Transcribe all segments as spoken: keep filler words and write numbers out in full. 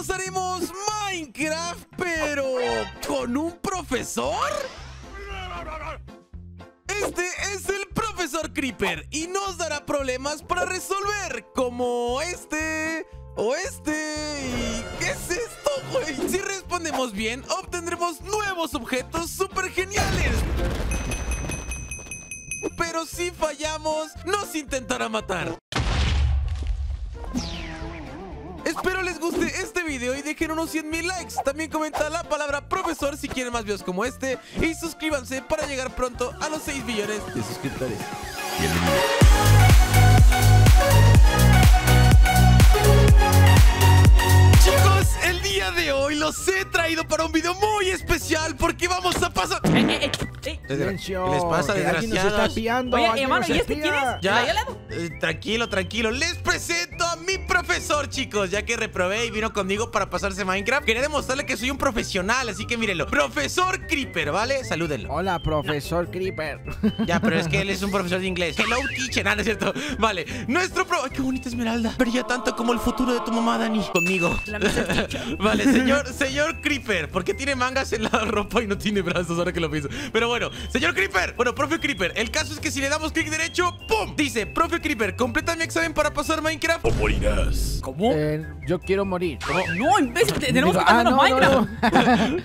pasaremos Minecraft, pero ¿con un profesor? Este es el Profesor Creeper y nos dará problemas para resolver, como este o este. ¿Y qué es esto, güey? Si respondemos bien, obtendremos nuevos objetos súper geniales. Pero si fallamos, nos intentará matar. Espero les guste este video y dejen unos cien mil likes. También comenta la palabra profesor si quieren más videos como este. Y suscríbanse para llegar pronto a los seis millones de suscriptores. Bienvenidos. El día de hoy los he traído para un video muy especial porque vamos a pasar... Eh, eh, eh. Silencio, les pasa, desgraciados. Oye, hermano, ¿y este quién es? ¿Ya? Eh, tranquilo, tranquilo. Les presento a mi profesor, chicos, ya que reprobé y vino conmigo para pasarse Minecraft. Quería demostrarle que soy un profesional, así que mírenlo. Profesor Creeper, ¿vale? Salúdenlo. Hola, profesor no. Creeper. Ya, pero es que él es un profesor de inglés. Hello, teacher. Ah, no es cierto. Vale, nuestro pro... Ay, qué bonita esmeralda. Brilla tanto como el futuro de tu mamá, Dani. Conmigo. La Vale, señor, señor Creeper, ¿por qué tiene mangas en la ropa y no tiene brazos? Ahora que lo pienso. Pero bueno, señor Creeper, bueno, profe Creeper, el caso es que si le damos clic derecho, ¡pum! Dice, profe Creeper, completa mi examen para pasar Minecraft o morirás. ¿Cómo? Eh, yo quiero morir. ¿Cómo? No, en vez de, tenemos digo, que pasar ah, no, a Minecraft.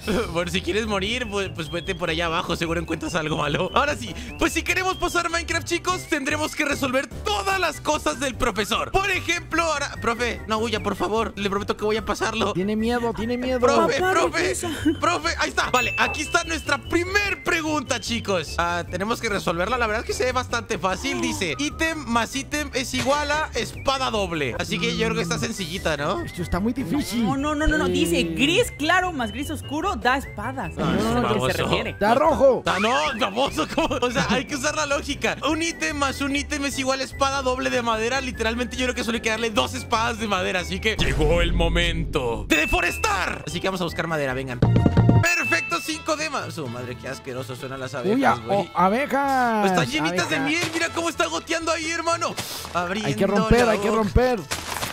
No, no. Bueno, si quieres morir, pues, pues vete por allá abajo, seguro encuentras algo malo. Ahora sí, pues si queremos pasar Minecraft, chicos, tendremos que resolver todas las cosas del profesor. Por ejemplo, ahora, profe, no huya, por favor, le prometo que voy a pasar. Tiene miedo, tiene miedo. Profe, Papá, profe, profe, ahí está. Vale, aquí está nuestra primer pregunta, chicos. Ah, tenemos que resolverla. La verdad es que se ve bastante fácil. Dice, ítem más ítem es igual a espada doble. Así que yo creo que está sencillita, ¿no? Esto está muy difícil. No, no, no, no, no. Dice, gris claro más gris oscuro da espadas. No, no, no, no. ¿Qué se refiere? Da rojo. Da, no, famoso. ¿Cómo? O sea, hay que usar la lógica. Un ítem más un ítem es igual a espada doble de madera. Literalmente yo creo que solo hay que darle dos espadas de madera. Así que llegó el momento de deforestar. Así que vamos a buscar madera, vengan. Perfecto, cinco de madera. Su madre, qué asqueroso suenan las abejas, güey. Uy, oh, abejas. Están llenitas abejas de miel, mira cómo está goteando ahí, hermano. Abriendo. Hay que romper, hay que romper.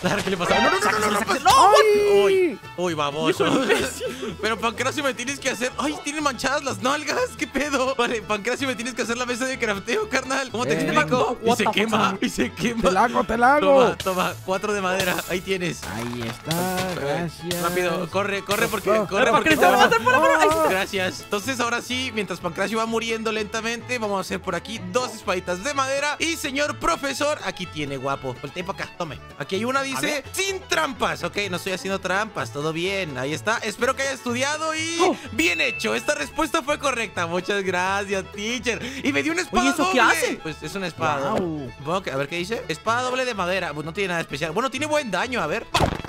Claro, ¿qué le pasa? No, no, no, no, no, no, no. Uy, uy, baboso. Pero Pancracio, me tienes que hacer... Ay, tienen manchadas las nalgas, qué pedo. Vale, Pancracio, me tienes que hacer la mesa de crafteo, carnal. ¿Cómo te explico? Y se quema, y se quema. Te la hago, te la hago. Toma, toma, cuatro de madera, ahí tienes. Ahí está, gracias. Rápido, corre, corre porque... Corre porque... Gracias. Entonces, ahora sí, mientras Pancracio va muriendo lentamente, vamos a hacer por aquí dos espaditas de madera. Y señor profesor, aquí tiene, guapo. Voltea para acá, tome. Aquí hay una... Dice, sin trampas. Ok, no estoy haciendo trampas, todo bien. Ahí está, espero que haya estudiado y oh, bien hecho, esta respuesta fue correcta. Muchas gracias, teacher. Y me dio una espada. Oye, ¿eso doble? ¿Qué hace? Pues es una espada, wow. Okay, a ver, ¿qué dice? Espada doble de madera, pues no tiene nada especial. Bueno, tiene buen daño, a ver.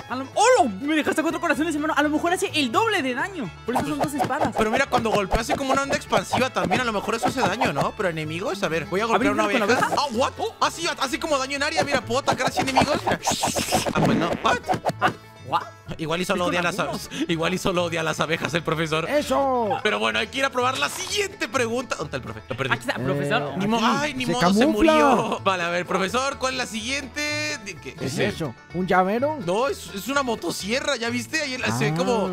¡Hola! Me dejaste cuatro corazones, hermano. A lo mejor hace el doble de daño. Por eso son dos espadas. Pero mira, cuando golpea hace como una onda expansiva también. A lo mejor eso hace daño, ¿no? Pero enemigos, a ver, voy a golpear a una abeja. Ah, oh, what? Oh, así, así como daño en área. Mira, puedo atacar así enemigos. Mira. Ah, pues no. What? Ah, what? Igual y solo odia las abejas. Igual y solo odia las abejas el profesor. Eso. Pero bueno, hay que ir a probar la siguiente pregunta. ¿Dónde está el profe? Lo perdí. Aquí está, profesor. Eh, ni aquí. Ay, ni se modo, camufla. Se murió. Vale, a ver, profesor, ¿cuál es la siguiente? ¿Qué es eso? ¿Un llavero? No, es, es una motosierra, ¿ya viste? Ahí ah. se ve como...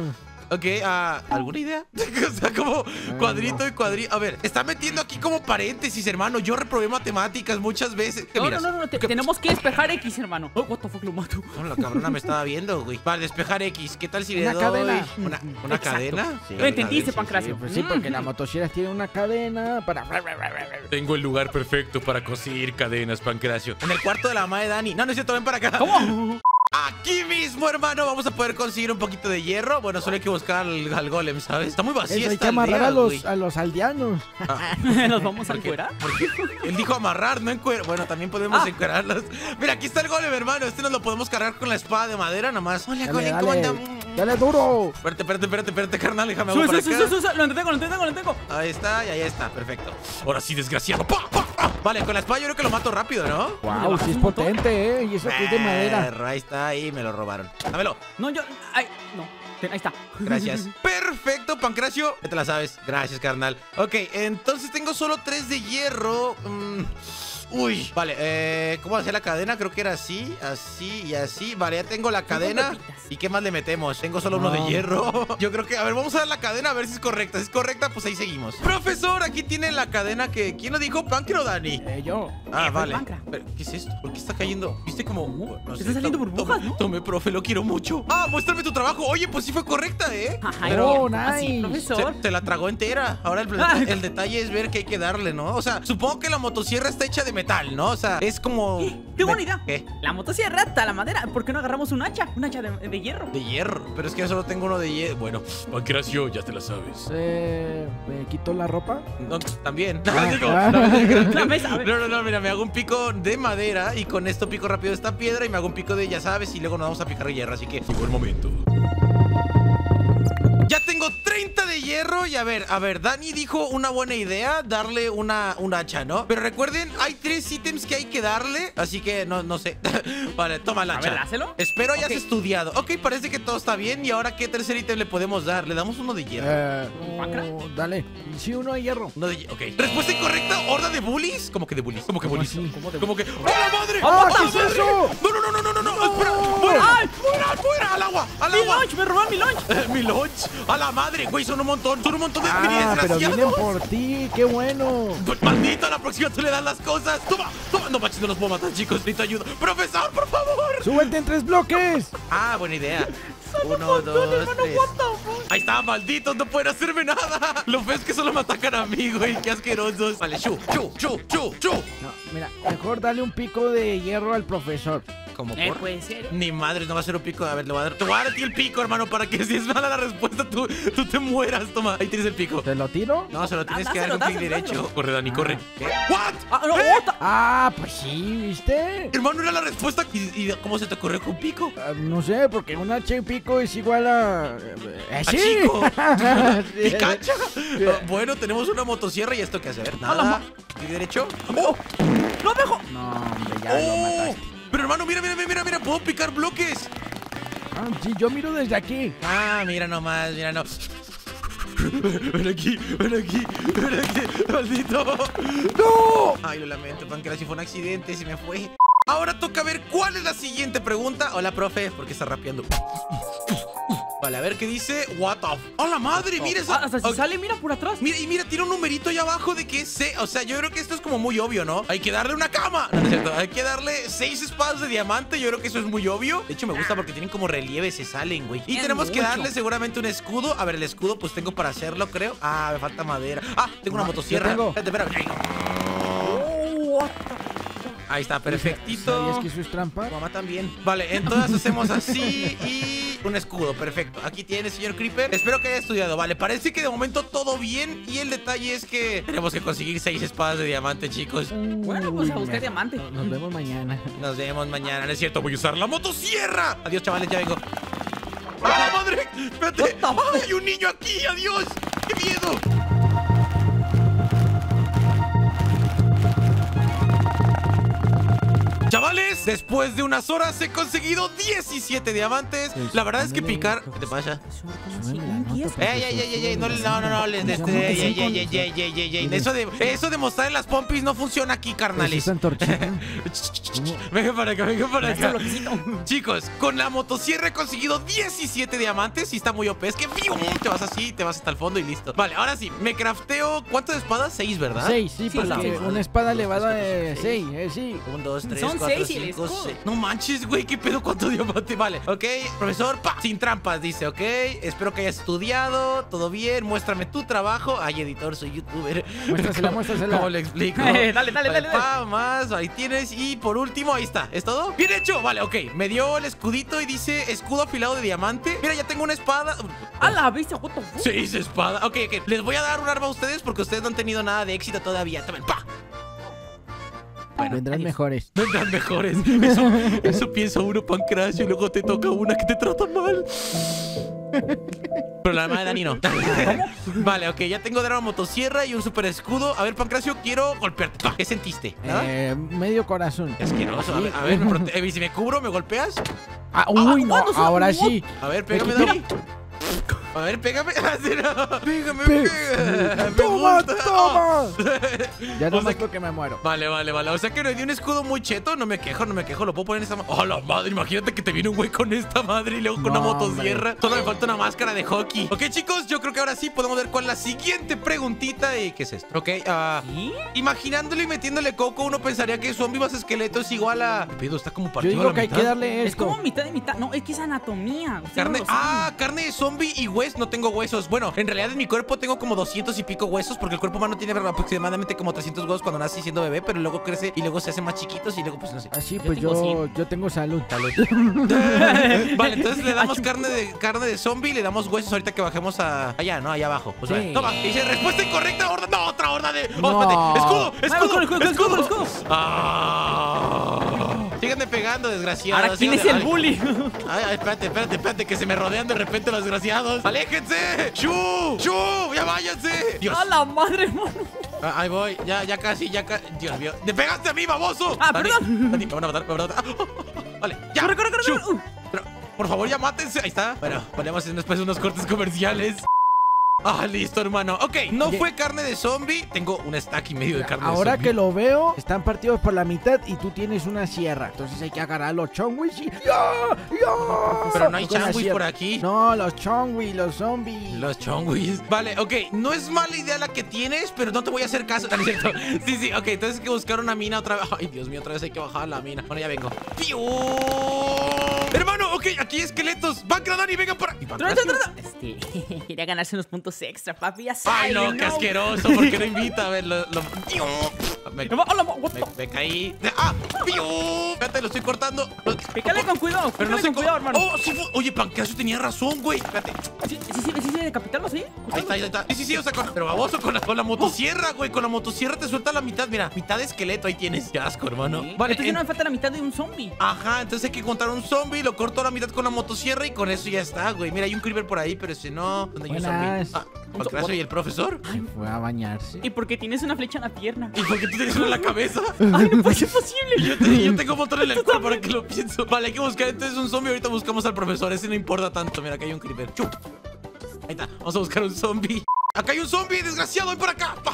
Ok, uh, ¿alguna idea? O sea, como cuadrito y cuadrito. A ver, está metiendo aquí como paréntesis, hermano. Yo reprobé matemáticas muchas veces. No, no, no, no, te, tenemos que despejar X, hermano. Oh, what the fuck, lo mato. No, la cabrona me estaba viendo, güey. Vale, despejar X. ¿Qué tal si le doy una cadena? ¿Una, una cadena? Sí, lo entendiste, Pancracio. Sí, pues sí, porque las motosierras tienen una cadena para... Tengo el lugar perfecto para conseguir cadenas, Pancracio. En el cuarto de la mamá de Dani. No, no es cierto, ven para acá. ¿Cómo? Aquí mismo, hermano, vamos a poder conseguir un poquito de hierro. Bueno, solo hay que buscar al, al golem, ¿sabes? Está muy vacía. Eso, esta hay que amarrar aldea, a, los, a los aldeanos. Ah. ¿Nos vamos a encuerar? Él dijo amarrar, no encuerar. Bueno, también podemos ah. encuerarlos. Mira, aquí está el golem, hermano. Este nos lo podemos cargar con la espada de madera nomás. Hola, dale, golem, dale. ¿Cómo andamos? ¡Dale duro! Espérate, espérate, espérate, espérate, carnal, déjame sube, sube, sube, sube, sube. Lo entretengo, lo entretengo, lo entretengo. Ahí está, y ahí está, perfecto. Ahora sí, desgraciado. ¡Pa, pa! ¡Ah! Vale, con la espada yo creo que lo mato rápido, ¿no? Wow, sí es potente, ¿eh? Y eso eh, que es de madera. Ahí está, ahí me lo robaron. Dámelo. No, yo... Ay, no. Ahí está. Gracias. Perfecto, Pancracio. Ya te la sabes. Gracias, carnal. Ok, entonces tengo solo tres de hierro. Mm. Uy, vale, eh, ¿cómo hacer la cadena? Creo que era así, así y así. Vale, ya tengo la cadena. ¿Y qué más le metemos? Tengo solo uno de hierro. Yo creo que, a ver, vamos a dar la cadena a ver si es correcta. Si es correcta, pues ahí seguimos. Profesor, aquí tiene la cadena que... ¿Quién lo dijo? ¿Pancra o Dani? Eh, yo. Ah, vale. Pero, ¿qué es esto? ¿Por qué está cayendo? ¿Viste como... Uh, no sé, está saliendo burbujas, ¿no? Tome, profe, lo quiero mucho. Ah, muéstrame tu trabajo. Oye, pues sí fue correcta, ¿eh? Pero, nice, profesor. Se, se la tragó entera. Ahora el, el, el detalle es ver qué hay que darle, ¿no? O sea, supongo que la motosierra está hecha de metal, ¿no? O sea, es como... Tengo una idea. ¿Qué? La motosierra está la madera. ¿Por qué no agarramos un hacha? Un hacha de, de hierro. De hierro. Pero es que yo solo tengo uno de hierro. Bueno, Pancracio, ya te la sabes. Eh... ¿Me quito la ropa? No, también. Ah, no, ah, no, no, no, no, mira, me hago un pico de madera y con esto pico rápido esta piedra y me hago un pico de, ya sabes, y luego nos vamos a picar hierro, así que... Llegó el momento. Ya tengo treinta de hierro y a ver, a ver, Dani dijo una buena idea, darle una, una hacha, ¿no? Pero recuerden, hay tres ítems que hay que darle, así que no, no sé. Vale, toma la hacha. A ver, házelo. Espero hayas okay. estudiado. Ok, parece que todo está bien. ¿Y ahora qué tercer ítem le podemos dar? ¿Le damos uno de hierro? Eh, oh, dale. Sí, uno de hierro. Uno de hierro, ok. ¿Respuesta incorrecta? ¿Horda de bullies? ¿Cómo que de bullies? ¿Cómo que bullies? ¿Cómo, de... ¿Cómo que...? ¡Oh, la madre! ¡Ah, ¡Oh, qué madre! Es eso! ¡No, no, no, no, no, no! no. ¡Espera! ¡Fuera! ¡Ay! ¡Fuera, fuera! ¡Al agua! ¡Al agua! ¡Mi lunch! ¡Me robaron mi lunch! ¡Mi lunch! ¡A la madre, güey! Son un montón, son un montón de ah, pero vienen por ti, qué bueno. Pues, maldito, a la próxima tú le das las cosas. Toma, toma. No, macho, no los puedo matar, chicos. Necesito ayuda. Profesor, por favor. Súbete en tres bloques. Ah, buena idea. Uno, dos, hermano, tres. Ahí está, malditos, no pueden hacerme nada. Lo ves que solo me atacan a mí, güey. Qué asquerosos. Vale, chu, chu, chu, chu, chu. No, mira, mejor dale un pico de hierro al profesor. Como eh, por... puede ser. Ni madre, no va a ser un pico. A ver, lo voy a dar. Te voy a dar a ti el pico, hermano, para que si es mala la respuesta, tú, tú te mueras. Toma, ahí tienes el pico. ¿Te lo tiro? No, se lo tienes ah, que dar un clic derecho. Corre, Dani, ah. corre. ¿Qué? ¿What? Ah, no, ¿Eh? ah, pues sí, ¿viste? Hermano, era la respuesta. ¿Y, y cómo se te ocurrió con pico? Uh, no sé, porque un hacha y pico es igual a... ¿A ¿Sí? chico? ¿Picacha? Sí. Uh, bueno, tenemos una motosierra y esto que hacer. Nada. ¿Clic derecho? ¡Oh! ¡Lo dejo! No, hombre, ya oh. lo mataste. Pero hermano, mira, mira, mira, mira, puedo picar bloques. Ah, sí, yo miro desde aquí. Ah, mira nomás, mira no. Ven aquí, ven aquí, ven aquí, maldito. ¡No! Ay, lo lamento, Pancracio, fue un accidente, se me fue. Ahora toca ver cuál es la siguiente pregunta. Hola, profe, ¿por qué está rapeando? Vale, a ver qué dice. What the... ¡Oh, la madre! Mira eso. Ah, hasta si okay. sale, mira por atrás. Mira, y mira, tiene un numerito ahí abajo de que C. O sea, yo creo que esto es como muy obvio, ¿no? Hay que darle una cama. No, no es cierto. Hay que darle seis espadas de diamante. Yo creo que eso es muy obvio. De hecho, me gusta porque tienen como relieve, se salen, güey. Y tenemos mucho. que darle seguramente un escudo. A ver, el escudo, pues tengo para hacerlo, creo. Ah, me falta madera. Ah, tengo una motosierra. Espérate, espérate. Oh, what the... Ahí está, perfectito. ¿Sabías que eso es trampa? Mamá también. Vale, entonces hacemos así y un escudo, perfecto. Aquí tiene, señor Creeper. Espero que haya estudiado. Vale, parece que de momento todo bien. Y el detalle es que tenemos que conseguir seis espadas de diamante, chicos. Bueno, pues a buscar diamante. Nos vemos mañana. Nos vemos mañana, no es cierto, voy a usar la motosierra. Adiós, chavales, ya vengo. ¡Ah, madre! ¡Espérate! ¡Hay un niño aquí! ¡Adiós! ¡Qué miedo! Chavales, después de unas horas he conseguido diecisiete diamantes. La verdad es que picar... ¿Qué te pasa? Ey, ey, ey, ey, no, no, no, no. Ey, ey, ey, ey, ey, ey. Eso de, eso de mostrar en las pompis no funciona aquí, carnales. Venga para acá, venga para acá. Chicos, con la motosierra he conseguido diecisiete diamantes y está muy O P. Es que te vas así, te vas hasta el fondo y listo. Vale, ahora sí, me crafteo... ¿Cuántas espadas? seis, ¿verdad? seis, sí, porque una espada elevada de seis, eh, sí. uno, dos, tres, cuatro, cinco, seis. No manches, güey, qué pedo, cuánto diamante. Vale, ok, profesor, pa, sin trampas, dice, ok. Espero que hayas estudiado, todo bien, muéstrame tu trabajo. Ay, editor, soy youtuber. Muéstrasela, muéstrasela. ¿Cómo le explico? Dale, dale, vale, dale, pa, dale. Más, ahí tienes. Y por último, ahí está, ¿es todo? Bien hecho, vale, ok, me dio el escudito y dice escudo afilado de diamante. Mira, ya tengo una espada. A la bestia, what the fuck. Seis espada, ok, ok, les voy a dar un arma a ustedes porque ustedes no han tenido nada de éxito todavía. Tomen, pa. Bueno, vendrán adiós. mejores. Vendrán mejores. Eso, eso piensa uno, Pancracio, y luego te toca una que te trata mal. Pero la mamá de Dani no. Vale, ok, ya tengo de una motosierra y un super escudo. A ver, Pancracio, quiero golpearte. ¿Qué sentiste? ¿Nada? Eh, medio corazón. Asqueroso. ¿Sí? A ver, a ver eh, si me cubro, ¿me golpeas? Ah, uy, ah, no, ahora sí. A ver, pégame, Dani. A ver, pégame. Así no. Pégame, pégame. ¡Toma, toma! Ya no más que me muero. Vale, vale, vale. O sea que no di un escudo muy cheto. No me quejo, no me quejo. Lo puedo poner en esta... ¡Oh, la madre! Imagínate que te viene un güey con esta madre y luego con no, una motosierra. Solo me falta una máscara de hockey. Ok, chicos, yo creo que ahora sí podemos ver cuál es la siguiente preguntita. ¿Y qué es esto? Ok, ah... Uh, ¿Sí? Imaginándolo y metiéndole coco, uno pensaría que zombie más esqueleto es igual a... Me pido, está como partido. Yo digo que hay que darle esto. Es como mitad de mitad. No, es que es anatomía. Carne... No ah, carne de zombie y hueso. No tengo huesos. Bueno, en realidad en mi cuerpo tengo como doscientos y pico huesos, porque el cuerpo humano tiene aproximadamente como trescientos huesos cuando nace siendo bebé, pero luego crece y luego se hace más chiquitos y luego pues no sé. Así pues yo tengo, yo, yo tengo salud. Salud. Vale, entonces le damos carne de carne de zombie y le damos huesos ahorita que bajemos a allá, ¿no? Allá abajo. Pues sí. Vale. Toma, dice respuesta incorrecta, horda. No, otra horda de. Oh, no. Escudo, escudo, Ay, escudo, escudo, escudo. Ah. Síganme pegando, desgraciados. Ahora, ¿quién Síganme... es el bully? Ay, ay, espérate, espérate, espérate, que se me rodean de repente los desgraciados. ¡Aléjense! ¡Chu! ¡Chu! ¡Ya váyanse! Dios. ¡A la madre, mano! Ah, ahí voy, ya, ya casi, ya casi. Dios mío. ¡Te pegaste a mí, baboso! ¡Ah, Dani, perdón! Dani, me van a matar, me van a matar. Ah, oh, oh, vale, ya. ¡Corre, corre, corre! Uh. Pero, por favor, ya mátense. Ahí está. Bueno, ponemos después unos cortes comerciales. Ah, listo, hermano. Ok, no Oye. fue carne de zombie. Tengo un stack y medio de carne Ahora de zombie. Ahora que lo veo, están partidos por la mitad y tú tienes una sierra. Entonces hay que agarrar los chongwis y... ¡Ya! ¡Ya! Pero no hay chongwis por aquí. No, los chongwis, los zombies. Los chongwis. Vale, ok. No es mala idea la que tienes, pero no te voy a hacer caso. Sí, sí, ok. Entonces hay que buscar una mina otra vez. Ay, Dios mío, otra vez hay que bajar la mina. Bueno, ya vengo. ¡Piu! Hermano, ok, aquí hay esqueletos. Bancra, Dani, venga para... Este, iré a ganarse unos puntos extra, papi, ya sabes. Ay, no, no, qué asqueroso, ¿por qué no invita? A ver, lo... lo... Me, me, me caí. ¡Ah! ¡Piu! Espérate, lo estoy cortando. Pícale con cuidado, pero no con cuidado, hermano. Oh, sí, oye, Pancracio tenía razón, güey. Espérate. Sí, sí, sí, sí, decapitarlo, sí. Ahí está, ahí está. Sí, sí, sí, o sea, con... pero baboso, con la, con la motosierra, güey. Con la motosierra te suelta la mitad, mira, mitad de esqueleto, ahí tienes. Qué asco, hermano. Sí. Vale, entonces en... no me falta la mitad de un zombie. Ajá, entonces hay que encontrar un zombie, lo corto a la mitad con la motosierra y con eso ya está, güey. Mira, hay un creeper por ahí, pero si no, donde hay un zombie. Ah, Pancracio y el profesor. Ay, fue a bañarse. ¿Y por qué tienes una flecha en la pierna? ¿Y por qué tienes una en la cabeza? Ay, no puede ser posible. Yo, te, yo tengo motor en el cuerpo para que lo pienso. Vale, hay que buscar entonces un zombie. Ahorita buscamos al profesor. Ese no importa tanto. Mira, acá hay un creeper. ¡Chup! Ahí está. Vamos a buscar un zombie. Acá hay un zombie, desgraciado. Voy para acá. ¡Pah!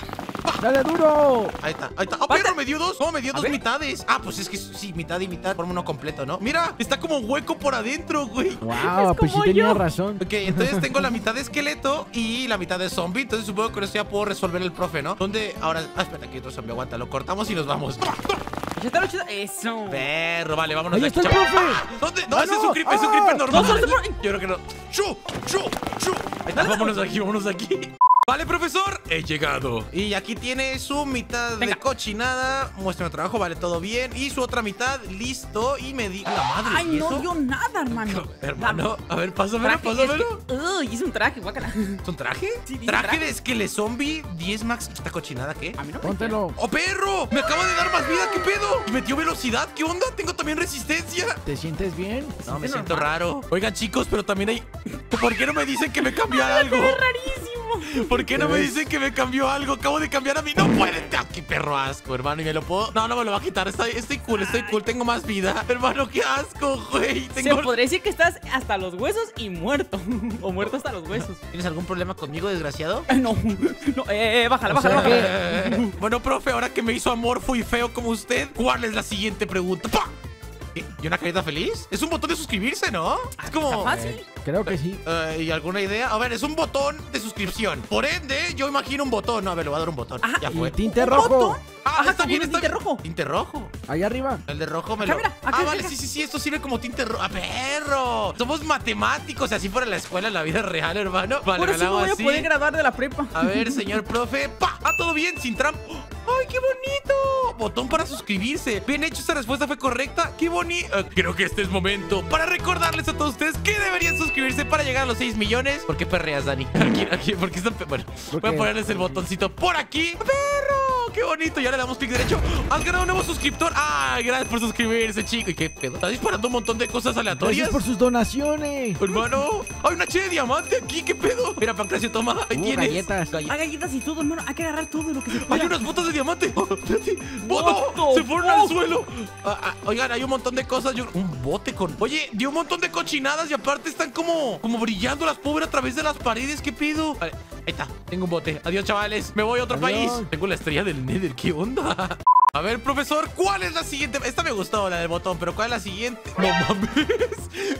¡Dale duro! Ahí está, ahí está. ¡Ah, perro! Me dio dos. No, me dio dos mitades. Ah, pues es que sí, mitad y mitad. Forma uno completo, ¿no? Mira, está como hueco por adentro, güey. ¡Wow! Pues sí tenía razón. Ok, entonces tengo la mitad de esqueleto y la mitad de zombie. Entonces supongo que con eso ya puedo resolver el profe, ¿no? ¿Dónde? Ahora. Ah, espera, que otro zombie aguanta. Lo cortamos y nos vamos. Eso. Perro, vale, vámonos. ¡Ahí está el profe! ¿Dónde? No, ese es un creeper, es un creeper normal. Yo creo que no. ¡Chu! ¡Chu! ¡Chu! Ahí está, vámonos aquí, vámonos aquí. Vale, profesor, he llegado. Y aquí tiene su mitad Venga. de cochinada. Muestra trabajo, vale, todo bien. Y su otra mitad, listo. Y me di... ¡A la madre! ¡Ay, no eso? dio nada, hermano! Hermano, a ver, pásamelo, pásamelo. Es... ¡Uy, es un traje, guácala! ¿Es un traje? Sí, traje, traje de esqueleto zombie diez max. ¿Esta cochinada qué? A mí no me Póntelo. ¡Oh, perro! ¡Me acaba de dar más vida! ¿Qué pedo? ¿Me metió velocidad? ¿Qué onda? Tengo también resistencia. ¿Te sientes bien? No, no me siento normal. raro. Oigan, chicos, pero también hay... ¿Por qué no me dicen que me cambiara algo? ¡Es rarísimo! ¿Por qué no me dicen que me cambió algo? Acabo de cambiar a mí. ¡No puede! ¡Ah, qué perro asco, hermano! ¿Y me lo puedo? No, no me lo va a quitar. Estoy, estoy cool, estoy cool. Tengo más vida. Hermano, qué asco, güey. Tengo... Se podría decir que estás hasta los huesos y muerto. O muerto hasta los huesos. ¿Tienes algún problema conmigo, desgraciado? Eh, no. no. Eh, eh, bájala, bájala, o sea, bájala. Eh. Bueno, profe, ahora que me hizo amorfo y feo como usted, ¿cuál es la siguiente pregunta? ¡Pah! ¿Y una carita feliz? Es un botón de suscribirse, ¿no? Es como... fácil. Creo que sí. uh, ¿Y alguna idea? A ver, es un botón de suscripción. Por ende, yo imagino un botón. No, a ver, le voy a dar un botón. Ajá, ya fue. Tinte rojo. Ah, Ajá, está bien, está tinte rojo. Tinte rojo. Ahí arriba. El de rojo me acá, lo... Mira, acá, ah, acá, vale, acá. sí, sí, sí, esto sirve como tinte rojo. ¡Ah, perro! Somos matemáticos, así fuera la escuela, en la vida real, hermano. Vale, Por me la hago voy así. a poder grabar de la prepa. A ver, señor profe. ¡Pah! Ah, todo bien, sin trampa. ¡Ay, qué bonito! Botón para suscribirse. Bien hecho, esta respuesta fue correcta. ¡Qué bonito! Uh, creo que este es momento para recordarles a todos ustedes que deberían suscribirse para llegar a los seis millones. ¿Por qué perreas, Dani? Aquí, aquí, porque están... Bueno, voy a ponerles el botoncito por aquí. ¡Perro! qué bonito. Y ahora le damos clic derecho. Has ganado un nuevo suscriptor. Ay, gracias por suscribirse, chico. ¿Y qué pedo? Está disparando un montón de cosas aleatorias. Gracias por sus donaciones, hermano. Hay una che de diamante aquí. ¿Qué pedo? Mira, Pancracio, toma. Ahí uh, tienes galletas. Hay galletas y todo, hermano. Hay que agarrar todo lo que se pueda. Hay unas botas de diamante. ¡Boto! Se fueron oh. al suelo. Ah, ah, oigan, hay un montón de cosas. Yo... Un bote con... Oye, dio un montón de cochinadas. Y aparte están como... Como brillando las pobres a través de las paredes. ¿Qué pedo? Vale, ahí está. Tengo un bote. Adiós, chavales. Me voy a otro Adiós. país. Tengo la estrella del Nether. ¿Qué onda? A ver, profesor, ¿cuál es la siguiente? Esta me gustó, la del botón, pero ¿cuál es la siguiente? No mames.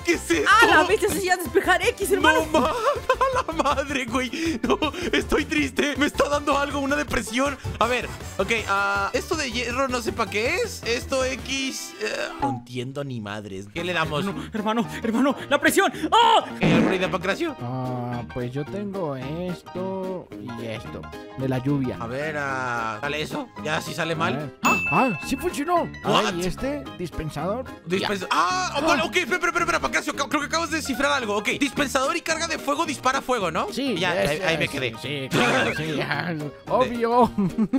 ¿Qué es esto? Ah, la bestia se llama despejar X, hermano. No mames. A la madre, güey. No, estoy triste. Me está dando algo, una depresión. A ver, ok. Uh, esto de hierro no sé para qué es. Esto X. Uh, no entiendo ni madres. ¿Qué le damos? Hermano, hermano, hermano, la presión. ¡Oh! ¿Alguna idea para creación? Ah, pues yo tengo esto y esto. De la lluvia. A ver, uh, ¿sale eso? Ya si sale mal. ¡Ah! ¡Ah! ¡Sí funcionó! Ah, ¿y este? ¿Dispensador? Dispensador. Yeah. ¡Ah! Oh, vale, ok, espera, espera, espera, Pancracio, creo que acabas de descifrar algo. Ok, dispensador y carga de fuego dispara fuego, ¿no? Sí. Ya, es, ahí, ahí es, me quedé. Sí, claro, sí. Obvio.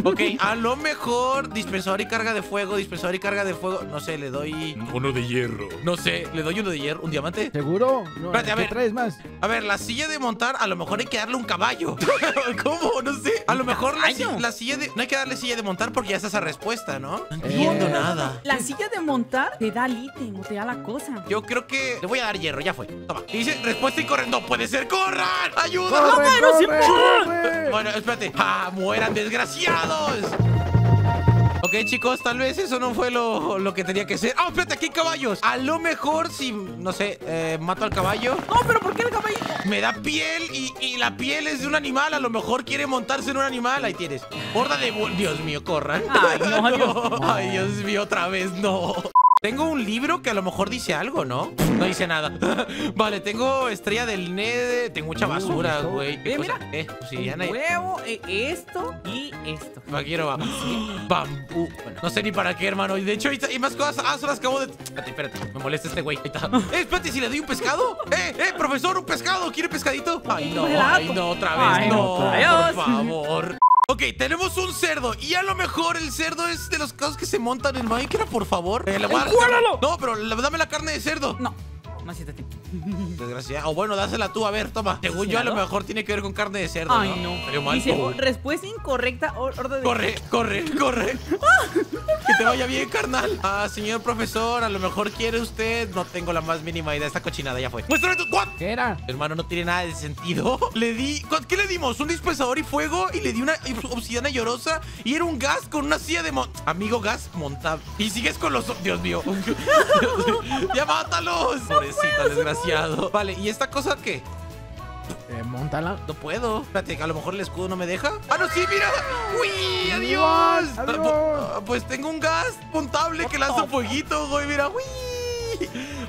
Ok, a lo mejor dispensador y carga de fuego, dispensador y carga de fuego. No sé, le doy... Uno de hierro. No sé, le doy uno de hierro, un diamante. ¿Seguro? No, espérate, a ver. ¿Qué traes más? A ver, la silla de montar, a lo mejor hay que darle un caballo. ¿Cómo? No sé. A lo mejor la, Ay, no. la silla de... No hay que darle silla de montar porque ya está esa respuesta. Cuesta, ¿no? No entiendo eh. nada. La silla de montar te da el ítem, te da la cosa. Yo creo que... Le voy a dar hierro, ya fue. Toma. Dice, respuesta y corren. ¡No puede ser! ¡Corran! ¡Ayuda! Corre, corre, corre, corre. Bueno, espérate. ¡Ah, mueran, desgraciados! Ok, chicos, tal vez eso no fue lo, lo que tenía que ser. ¡Ah, oh, espérate! Aquí hay caballos. A lo mejor si, no sé, eh, mato al caballo. No, pero ¿por qué el caballo? Me da piel y, y la piel es de un animal. A lo mejor quiere montarse en un animal. Ahí tienes. Horda de... Dios mío, corran. Ay, no, no. Dios. Ay, Dios mío, otra vez, no. Tengo un libro que a lo mejor dice algo, ¿no? No dice nada. Vale, tengo estrella del Nether. Tengo mucha basura, güey. Uh, eh, mira. Eh, sí, un huevo, eh, esto y esto. Aquí no va. Sí. Bambú. Bueno, no sé ni para qué, hermano. Y de hecho, hay más cosas. Ah, se las acabo de... Espérate, espérate. Me molesta este güey. Ahí está. Eh, espérate, ¿si le doy un pescado? Eh, eh, profesor, un pescado. ¿Quiere pescadito? Ay, no, ay, no, otra vez. Ay, no, por favor. Ok, tenemos un cerdo. Y a lo mejor el cerdo es de los casos que se montan en Minecraft, por favor. Eh, la guarda, no, pero dame la carne de cerdo. No, no siete tiempo. Desgraciado. O bueno, dásela tú. A ver, toma. Según yo, a lo mejor tiene que ver con carne de cerdo. Ay, no. no. Mal, Dice, oh. respuesta incorrecta. Orden de... Corre, corre, corre. Que te vaya bien, carnal. Ah, señor profesor, a lo mejor quiere usted. No tengo la más mínima idea. Esta cochinada ya fue. Muéstrame tu... ¿What? ¿Qué era? Hermano, no tiene nada de sentido. Le di... ¿Qué le dimos? Un dispensador y fuego. Y le di una obsidiana llorosa. Y era un gas con una silla de... Mon... Amigo, gas montable. Y sigues con los... Dios mío. Ya mátalos. Pobrecito, desgraciado. Vale, ¿y esta cosa qué? Eh, montala. No puedo. Espérate, a lo mejor el escudo no me deja. ¡Ah, no, sí, mira! ¡Uy! ¡Adiós! ¡Adiós! Ah, pues tengo un gas montable que lanza fueguito, güey. Mira, ¡uy!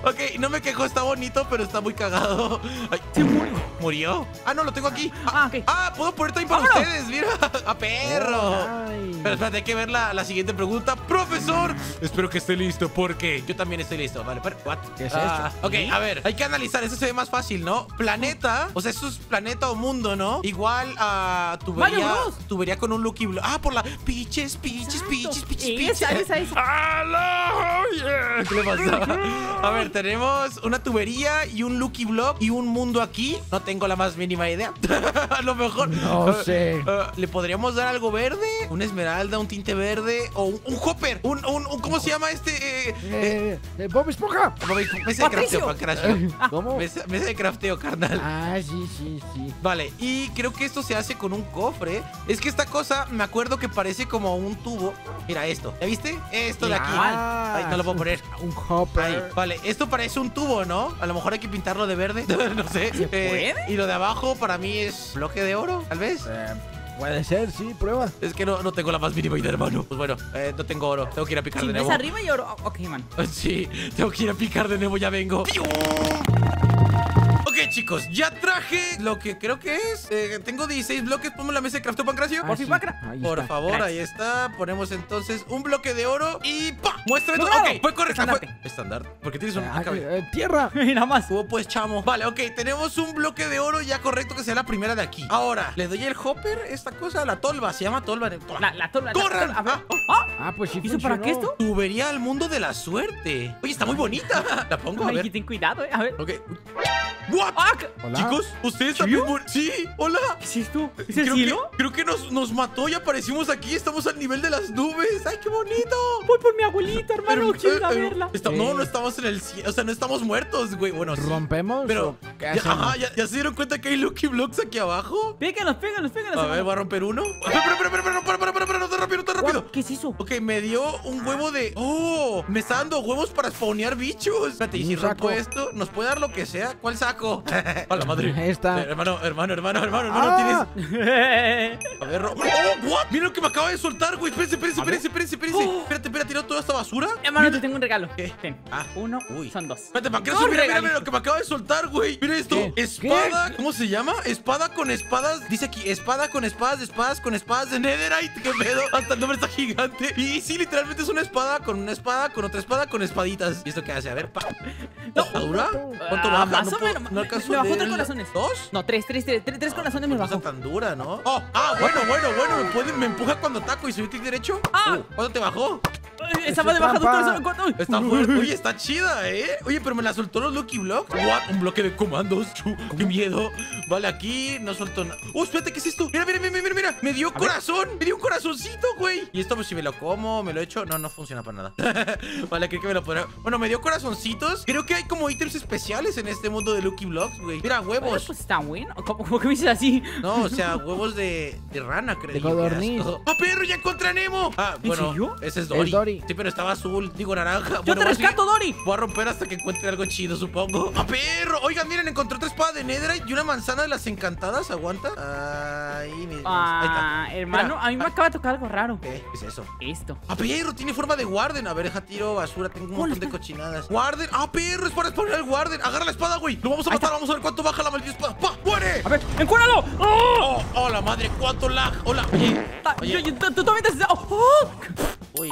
Ok, no me quejo, está bonito, pero está muy cagado. Ay, se murió. ¿Murió? Ah, no, lo tengo aquí. Ah, ah, okay. ah puedo poner también para ¡Vámonos! ustedes, mira. ¡A perro! Ay. Pero espérate, hay que ver la, la siguiente pregunta. ¡Profesor! Espero que esté listo, porque yo también estoy listo. Vale, pero, ¿what? ¿Qué es ah, esto? Ok, ¿Sí? a ver, hay que analizar. Eso se ve más fácil, ¿no? Planeta, o sea, eso es planeta o mundo, ¿no? Igual a uh, tubería. Tubería con un Lucky Block. Ah, por la... Piches, piches, piches, piches, piches. ¡Aló! ¿Qué le pasa? A ver, tenemos una tubería y un Lucky Block y un mundo aquí. No tengo la más mínima idea. A lo mejor. No sé. Uh, uh, ¿Le podríamos dar algo verde? ¿Una esmeralda, un tinte verde o un, un hopper? Un, un, un, ¿Cómo se llama este? Eh, eh, eh, Bob Esponja. Mesa de crafteo, Pancracio. ¿Cómo? Mesa, mesa de crafteo, carnal. Ah, sí, sí, sí. Vale, y creo que esto se hace con un cofre. Es que esta cosa, me acuerdo que parece como un tubo. Mira esto. ¿Ya viste? Esto de aquí. Ay, no lo puedo poner. Un hopper. Ahí. Vale, esto parece un tubo, ¿no? A lo mejor hay que pintarlo de verde. No sé. ¿Se puede? Eh, y lo de abajo para mí es bloque de oro, tal vez. Eh, puede ser, sí, prueba. Es que no, no tengo la más mínima idea, hermano. Pues bueno, eh, no tengo oro. Tengo que ir a picar sí, de nuevo. Si ves arriba y oro. Ok, man. Sí, tengo que ir a picar de nuevo, ya vengo. ¡Piu! Alright, chicos, ya traje lo que creo que es. Eh, tengo dieciséis bloques. Pongo la mesa de crafteo, Pancracio. Por fin, Pancra. Por favor, gracias. Ahí está. Ponemos entonces un bloque de oro y ¡pam! Muéstrame todo. Ok, fue correcto. Estandarte. Estandarte. Porque tienes un ah, eh, tierra. Y nada más. Oh, pues, chamo. Vale, ok. Tenemos un bloque de oro ya correcto que sea la primera de aquí. Ahora, le doy el hopper, esta cosa, la tolva. Se llama tolva. La, la tolva. ¡Corran! La tolva. Ah, ah, pues sí. ¿Hizo para qué esto? Tubería al mundo de la suerte. Oye, está muy bonita. La pongo, a ver. Ten cuidado, eh. A ver. Ok. What? Hola. Chicos, ustedes también. Sí, hola. ¿Qué es esto? ¿Es el creo cielo? Que, creo que nos, nos mató y aparecimos aquí. Estamos al nivel de las nubes. ¡Ay, qué bonito! Voy por mi abuelita, hermano. Pero, quiero ir eh, a verla. Está, eh. No, no estamos en el cielo. O sea, no estamos muertos, güey. Bueno, ¿rompemos? Pero, ¿qué ya, ajá, ya, ¿ya se dieron cuenta que hay Lucky Blocks aquí abajo? Péganos, péganos, péganos. A ver, ¿va a romper uno? Pero, pero, pero, pero, para, para, para, para, no tan rápido, no tan rápido. ¿Qué se hizo? Ok, me dio un huevo de. ¡Oh! Me está dando huevos para spawnear bichos. Espérate, y si rompo esto, nos puede dar lo que sea. ¿Cuál saco? A la madre. Ahí está. Hermano, hermano, hermano, hermano, hermano, ah. tienes. A ver, ro... ¡Oh, what! Mira lo que me acaba de soltar, güey. Espérense, espérense, espérense, espérense, espérense. Oh. Espérate, espérate, tirado toda esta basura. Hermano, mira, te tengo un regalo. ¿Qué? Ten. Ah, uno, uy. Son dos. Espérate, Pancracio, mira, mira, mira lo que me acaba de soltar, güey. Mira esto. ¿Qué? Espada. ¿Qué? ¿Cómo se llama? Espada con espadas. Dice aquí, espada con espadas, espadas con espadas de Netherite. ¿Qué pedo? Hasta el nombre está gigante. Y sí, literalmente es una espada con una espada, con otra espada, con espaditas. ¿Y esto qué hace? A ver, pa. No. ¿Dura? ¿Cuánto va? Más o menos. Me bajó tres corazones. ¿Dos? No, tres, tres, tres, tres, tres corazones me bajó. No tan dura, ¿no? Oh, ah, bueno, bueno, bueno. Me empuja cuando ataco y soy clic derecho. Ah, ¿cuándo te bajó? Esa va de baja dos corazones. Está fuerte. Oye, está chida, ¿eh? Oye, pero me la soltó los Lucky Blocks. What? Un bloque de comandos. Qué miedo. Vale, aquí no soltó nada. Oh, espérate, ¿qué es esto? Mira, mira, mira, mira, mira. Me dio corazón. Me dio un corazoncito, güey. Y esto, pues si me lo como, me lo echo. No, no funciona para nada. Vale, creo que me lo podrá. Bueno, me dio corazoncitos. Creo que hay como ítems especiales en este mundo de Lucky Blocks, güey. Mira, huevos. Bueno, pues está bueno. ¿Cómo, cómo que me dices así? No, o sea, huevos de, de rana, creo. De codorniz. ¡Ah, perro! ¡Ya encontré a Nemo! Ah, bueno, ¿yo? Ese es Dory. Dory. Sí, pero estaba azul. Digo, naranja. ¡Yo bueno, te rescato, voy a... Dory! Voy a romper hasta que encuentre algo chido, supongo. ¡Ah, perro! Oigan, miren, encontré otra espada de Netherite y una manzana de las encantadas. ¿Aguanta? Ahí, mi... ah, ahí está. Hermano, mira, a mí me ah... acaba de tocar algo raro. ¿Qué? ¿Qué es eso? Esto. ¡Ah, perro! Tiene forma de Warden. A ver, deja tiro, basura. Tengo un montón está? de cochinadas. Warden. ¡Ah, perro! Es para spawnar el Warden. Agarra la espada, güey. Lo vamos a matar. Vamos a ver cuánto baja la maldita espada. ¡Pah! ¡Muere! A ver, ¡encuéralo! ¡Oh! ¡Oh, oh la madre! ¡Cuánto lag! ¡Hola! Oye, oye. Yo, yo, tú también te... ¡Oh! Uy,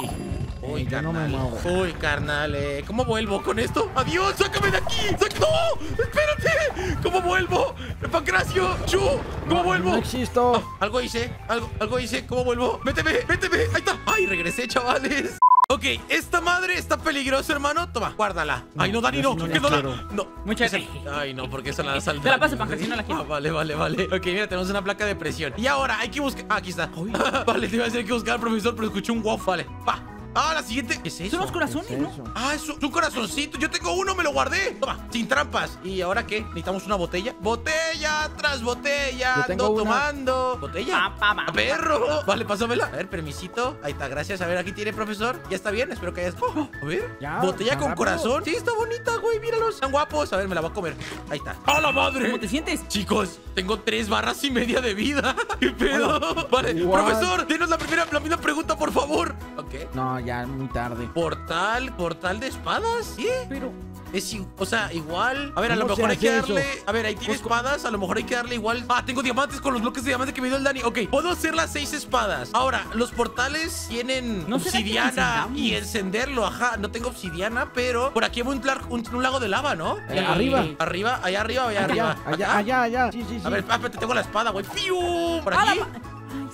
uy, eh, carnal. No me uy, carnal, eh. ¿Cómo vuelvo con esto? ¡Adiós! ¡Sácame de aquí! ¡Sácame! ¡No! ¡Espérate! ¿Cómo vuelvo? ¡Pancracio! ¡Chu! ¿Cómo no, vuelvo? No existo. Ah, algo hice, algo, algo hice. ¿Cómo vuelvo? ¡Méteme! ¡Méteme! ¡Ahí está! ¡Ay, regresé, chavales! Ok, esta madre está peligrosa, hermano. Toma, guárdala. No, ay, no, Dani, no. No, que no, la, no. Muchas gracias. Ay, no, porque esa la da salta. Te la paso, Pancracio, no la quiero. Ah, vale, vale, vale. Ok, mira, tenemos una placa de presión. Y ahora hay que buscar. Ah, aquí está. Vale, te iba a decir que buscar al profesor, pero escuché un wow. Vale, pa. Ah, la siguiente. ¿Qué es eso? Son los corazones, es ¿no? Ah, es un corazoncito. Yo tengo uno, me lo guardé. Toma, sin trampas. ¿Y ahora qué? Necesitamos una botella. Botella tras botella. Ando tomando. Una. Botella. Pa, pa, pa, perro. Pa, pa, pa. Vale, pásamela. A ver, permisito. Ahí está, gracias. A ver, aquí tiene, profesor. Ya está bien, espero que hayas. Oh, a ver. Ya, botella ya, con rápido. Corazón. Sí, está bonita, güey. Míralos. Están guapos. A ver, me la voy a comer. Ahí está. ¡A la madre! ¿Cómo te sientes? Chicos, tengo tres barras y media de vida. ¿Qué pedo? Hola. Vale, what? Profesor, denos la primera, la misma pregunta, por favor. Ok. No. Ya muy tarde. Portal, portal de espadas. ¿Qué? Pero es, o sea, igual. A ver, a lo mejor hay que darle eso. A ver, ahí tiene espadas, a lo mejor hay que darle igual. Ah, tengo diamantes con los bloques de diamantes que me dio el Dani. Ok, puedo hacer las seis espadas. Ahora, los portales tienen ¿no obsidiana y encenderlo? Ajá, no tengo obsidiana, pero por aquí hay un, un, un lago de lava, ¿no? Eh, arriba. Arriba, allá arriba, allá, allá arriba. Allá, allá, allá. Sí, sí, sí. A ver, papá, te tengo la espada, güey. ¡Piu! Por aquí.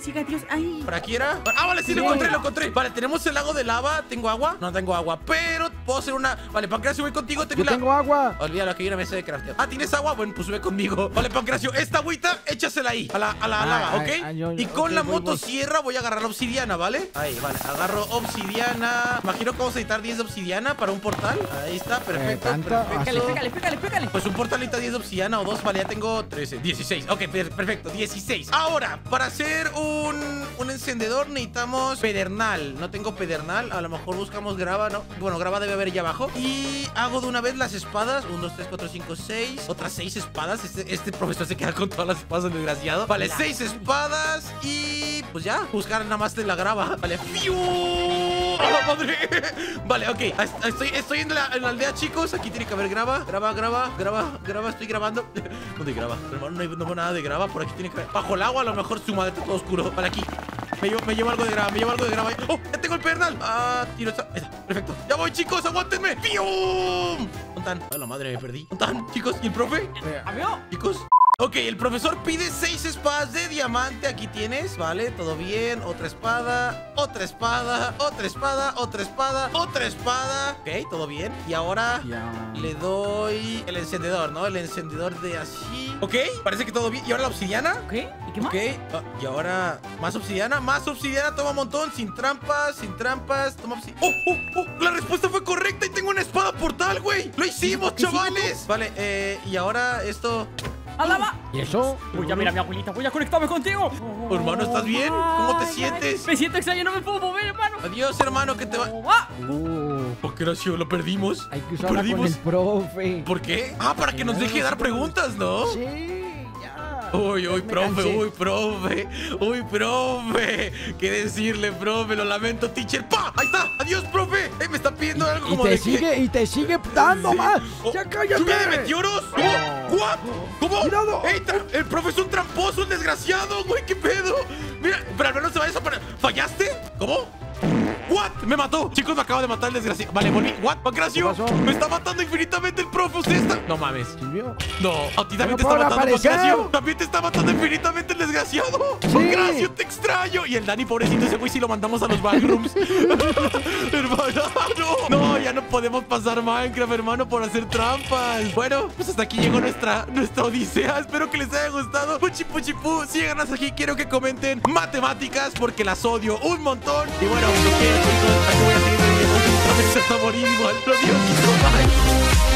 Siga, Dios. Ay. ¿Para aquí era? Ah, vale, sí, lo encontré, lo encontré. Vale, tenemos el lago de lava. ¿Tengo agua? No tengo agua, pero puedo hacer una. Vale, Pancracio, voy contigo. Tengo, Yo la... tengo agua. Olvídalo, que hay una mesa de crafteo. Ah, ¿tienes agua? Bueno, pues sube conmigo. Vale, Pancracio, esta agüita, échasela ahí. A la, a la ay, lava, ay, ¿ok? Ay, yo, y con okay, la voy, motosierra voy. voy a agarrar la obsidiana, ¿vale? Ahí, vale. Agarro obsidiana. Imagino que vamos a necesitar diez de obsidiana para un portal. Ahí está, perfecto. Eh, perfecto. Pégale, pégale, pégale, pégale. Pues un portal necesita diez de obsidiana o dos. Vale, ya tengo trece. dieciséis. Ok, perfecto, dieciséis. Ahora, para hacer Un, un encendedor necesitamos pedernal. No tengo pedernal. A lo mejor buscamos grava, ¿no? Bueno, grava debe haber allá abajo. Y hago de una vez las espadas. uno, dos, tres, cuatro, cinco, seis. Otras seis espadas. Este, este profesor se queda con todas las espadas, desgraciado. Vale, seis espadas. Y pues ya, buscar nada más de la grava. Vale, ¡fiu! ¡No! ¡Madre! Vale, ok. Estoy, estoy en, la, en la aldea, chicos. Aquí tiene que haber grava. Grava, grava, grava, grava. Estoy grabando. ¿Dónde grava? Hermano, no, hay, no veo nada de grava. Por aquí tiene que haber. Bajo el agua, a lo mejor su madre está todo oscuro. Vale, aquí. Me llevo, me llevo algo de grava, me llevo algo de grava. ¡Oh! ¡Ya tengo el pedernal! ¡Ah! Tiro esta. Esta. Perfecto. ¡Ya voy, chicos! ¡Aguántenme! ¡Pium! ¿Dónde están? ¡A la madre, me perdí! ¿Dónde están? Chicos, ¿y el profe? ¿Amigo? Chicos. Ok, el profesor pide seis espadas de diamante. Aquí tienes, vale, todo bien. Otra espada, otra espada, otra espada, otra espada, otra espada. Ok, todo bien. Y ahora yeah. le doy el encendedor, ¿no? El encendedor de así. Ok, parece que todo bien. ¿Y ahora la obsidiana? Ok, ¿y qué más? Ok, uh, y ahora más obsidiana, más obsidiana. Toma un montón, sin trampas, sin trampas. Toma obsidiana. ¡Oh, oh, oh! La respuesta fue correcta y tengo una espada portal, güey. ¡Lo hicimos, chavales! Vale, eh, y ahora esto... ¡Alaba! ¿Y eso? Voy a mirar a mi abuelita, voy a conectarme contigo. Oh, hermano, ¿estás bien? ¿Cómo te sientes? Me siento extraño, no me puedo mover, hermano. Adiós, hermano, que te va... Oh, qué gracioso, lo perdimos. Hay que usarla con el profe. ¿Por qué? Ah, para que nos deje dar preguntas, ¿no? Sí. Uy, uy, profe, uy, profe, uy, profe. ¿Qué decirle, profe? Lo lamento, teacher. ¡Pa! ¡Ahí está! ¡Adiós, profe! Eh, me está pidiendo algo como de... Y te sigue, y te sigue dando más. ¡Ya cállate! ¿Lluvia de meteoros? ¿Cómo? ¿Cómo? ¡Cuidado! ¡Ey, el profe es un tramposo, un desgraciado! ¡Güey, qué pedo! Mira, pero al menos se va a desaparecer. ¿Fallaste? ¿Cómo? ¿What? Me mató. Chicos, me acaba de matar el desgraciado. Vale, volví. ¿What? Pancracio. Me está matando infinitamente el profe. Usted está... No mames. No. A ti también te está matando, Pancracio. También te está matando infinitamente el desgraciado. Sí. Pancracio, te extraño. Y el Dani, pobrecito, ese güey sí lo mandamos a los backrooms. Hermano. No, ya no podemos pasar Minecraft, hermano, por hacer trampas. Bueno, pues hasta aquí llegó nuestra, nuestra odisea. Espero que les haya gustado. Puchi, puchi, pu. Si llegan hasta aquí, quiero que comenten matemáticas porque las odio un montón. Y bueno, los quiero, chicos. Aquí voy a seguir. A veces hasta morir igual. Lo digo, chicos. Bye.